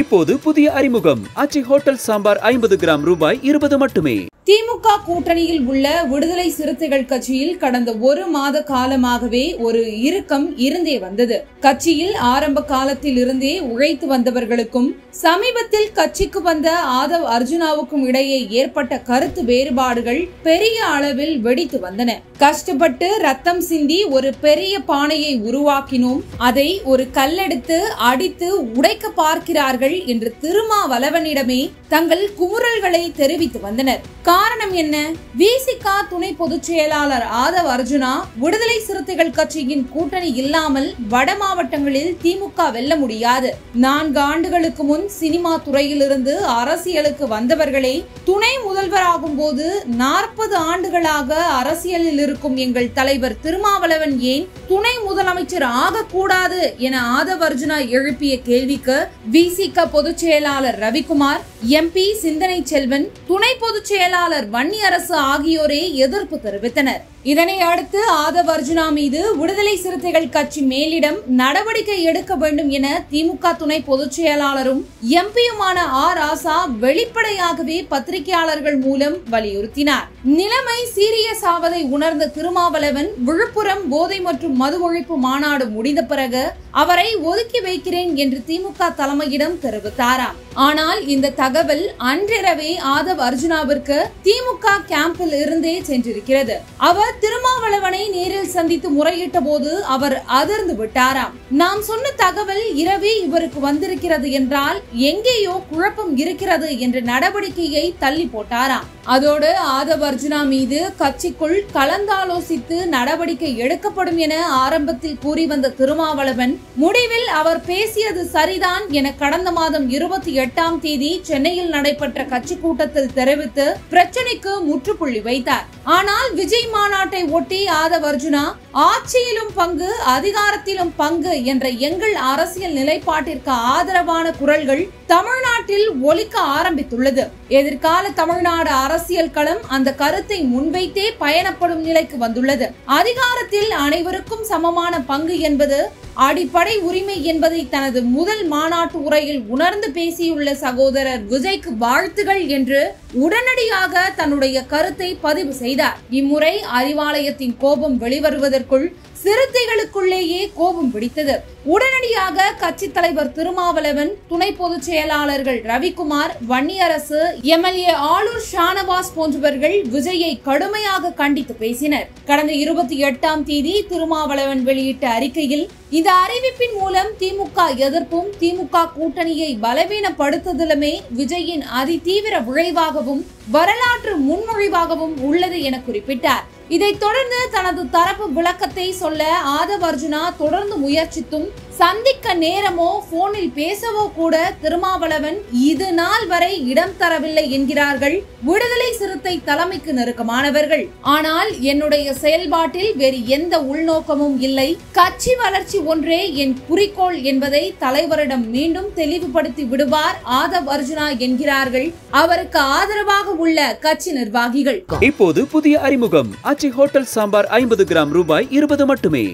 இப்போது புதிய அறிமுகம் ஆச்சி ஹோட்டல் சாம்பார் 50 கிராம் ரூபாய் 20 மட்டுமே. திமுக கூட்டணியில் உள்ள விடுதலை சிறுத்தைகள் கட்சியில் கடந்த ஒரு மாத காலமாகவே ஒரு இறுக்கம் இருந்தே வந்தது. கட்சியில் ஆரம்ப காலத்தில் இருந்தே உழைத்து வந்தவர்களுக்கும் சமீபத்தில் கட்சிக்கு வந்த ஆதவ் அர்ஜுனாவுக்கும் இடையே ஏற்பட்ட கருத்து வேறுபாடுகள் பெரிய அளவில் வெடித்து வந்தன. கஷ்டப்பட்டு ரத்தம் சிந்தி ஒரு பெரிய பானையை உருவாக்கினோம், அதை ஒரு கல்லெடுத்து அடித்து உடைக்க பார்க்கிறார்கள் என்று திருமாவளவனிடமே தங்கள் குமுறல்களை தெரிவித்து வந்தனர். காரணம் என்ன? விசிகா துணை பொதுச் செயலாளர் ஆதவ் அர்ஜுனா விடுதலை சிறுத்தைகள் கட்சியின் கூட்டணி இல்லாமல் வட மாவட்டங்களில் திமுக வெல்ல முடியாது. 4 ஆண்டுகளுக்கு முன் சினிமா துறையிலிருந்து அரசியலுக்கு வந்தவர்களே துணை முதல்வராகும் போது 40 ஆண்டுகளாக அரசியலில் இருக்கும் எங்கள் தலைவர் திருமாவளவன் ஏன் துணை முதலமைச்சர் ஆகக்கூடாது என ஆதவ் அர்ஜுனா எழுப்பிய கேள்விக்கு விசிகா பொதுச் செயலாளர் ரவிக்குமார், எம்பி சிந்தனை செல்வன், துணை பொதுச் செயலாளர் வன்னியரசு ஆகியோரே எதிர்ப்பு தெரிவித்தனர். இதனை அடுத்து ஆதவ் அர்ஜுனா மீது விடுதலை சிறுத்தைகள் கட்சி மேலிடம் நடவடிக்கை எடுக்க வேண்டும் என திமுக துணை பொதுச் செயலாளரும் எம்பியுமான ஆர் ஆசா வெளிப்படையாகவே பத்திரிகையாளர்கள் மூலம் வலியுறுத்தினார். நிலைமை சீரியஸ் ஆவதை உணர்ந்த திருமாவளவன் விழுப்புரம் போதை மற்றும் மது ஒழிப்பு மாநாடு முடிந்த பிறகு அவரை ஒதுக்கி வைக்கிறேன் என்று திமுக தலைமையிடம் தெரிவித்தாராம். ஆனால் இந்த தகவல் அன்றிரவே ஆதவ் அர்ஜுனாவிற்கு திமுக கேம்பில் இருந்தே சென்றிருக்கிறது. அவர் திருமாவளவனை நேரில் சந்தித்து முறையிட்ட போது அவர் அதிர்ந்து விட்டாராம். நாம் சொன்ன தகவல் இரவே இவருக்கு வந்திருக்கிறது என்றால் எங்கேயோ குழப்பம் இருக்கிறது என்ற நடவடிக்கையை தள்ளி போட்டாராம். அதோடு ஆதவ் அர்ஜுனா மீது கட்சிக்குள் கலந்தாலோசித்து நடவடிக்கை எடுக்கப்படும் என ஆரம்பத்தில் கூறி வந்த திருமாவளவன் முடிவில் அவர் பேசியது சரிதான் என கடந்த மாதம் 28ஆம் தேதி சென்னையில் நடைபெற்ற கட்சி கூட்டத்தில் தெரிவித்து பிரச்சனைக்கு முற்றுப்புள்ளி வைத்தார். ஆனால் விஜய் மாநாட்டை ஒட்டி ஆதவ் அர்ஜுனா ஆட்சியிலும் பங்கு அதிகாரத்திலும் பங்கு என்ற எங்கள் அரசியல் நிலைப்பாட்டிற்கு ஆதரவான குரல்கள் தமிழ்நாட்டில் ஒலிக்க ஆரம்பித்துள்ளது. எதிர்கால தமிழ்நாடு அரசியல் களம் அந்த கருத்தை முன்வைத்தே பயணப்படும் நிலைக்கு வந்துள்ளது. அதிகாரத்தில் அனைவருக்கும் சமமான பங்கு என்பது அடிப்படை உரிமை என்பதை தனது முதல் மாநாட்டு உரையில் உணர்ந்து பேசியுள்ள சகோதரர் விஜய்க்கு வாழ்த்துகள் என்று உடனடியாக தன்னுடைய கருத்தை பதிவு செய்தார். இம்முறை அறிவாலயத்தின் கோபம் வெளிவருவதற்குள் சிறுத்தைகளுக்குள்ளேயே கோபம் பிடித்தது. உடனடியாக கட்சி தலைவர் திருமாவளவன், துணை பொதுச் செயலாளர்கள் ரவிக்குமார், வன்னியரசு, எம்எல்ஏ ஆளூர் ஷானவாஸ் போன்றவர்கள் விஜயை கடுமையாக கண்டித்து பேசினர். கடந்த 28ஆம் தேதி திருமாவளவன் வெளியிட்ட அறிக்கையில் இந்த அறிவிப்பின் மூலம் திமுக எதிர்ப்பும் திமுக கூட்டணியை பலவீனப்படுத்துதலுமே விஜயின் அதி தீவிர விளைவாகவும் வரலாற்று முன்மொழிவாகவும் உள்ளது என குறிப்பிட்டார். இதை தொடர்ந்து தனது தரப்பு விளக்கத்தை சொல்ல ஆதவ் அர்ஜுனா தொடர்ந்து முயற்சித்தும் சந்திக்க நேரமோ போனில் பேசவோ கூட திருமாவளவன் இது நாள் வரை இடம் தரவில்லை என்கிறார்கள் விடுதலை சிறுத்தை தலைமைக்கு நெருக்கமானவர்கள். ஆனால் என்னுடைய செயல்பாட்டில் வேறு எந்த உள்நோக்கமும் இல்லை, கட்சி வளர்ச்சி ஒன்றே என் குறிக்கோள் என்பதை தலைவரிடம் மீண்டும் தெளிவுபடுத்தி விடுவார் ஆதவ் அர்ஜுனா என்கிறார்கள் அவருக்கு ஆதரவாக உள்ள கட்சி நிர்வாகிகள். இப்போது புதிய அறிமுகம் ஆச்சி ஹோட்டல் சாம்பார் 50 கிராம் ரூபாய் 20 மட்டுமே.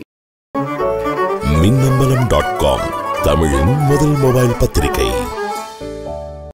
மின்னம்பலம்.com தமிழின் முதல் மொபைல் பத்திரிகை.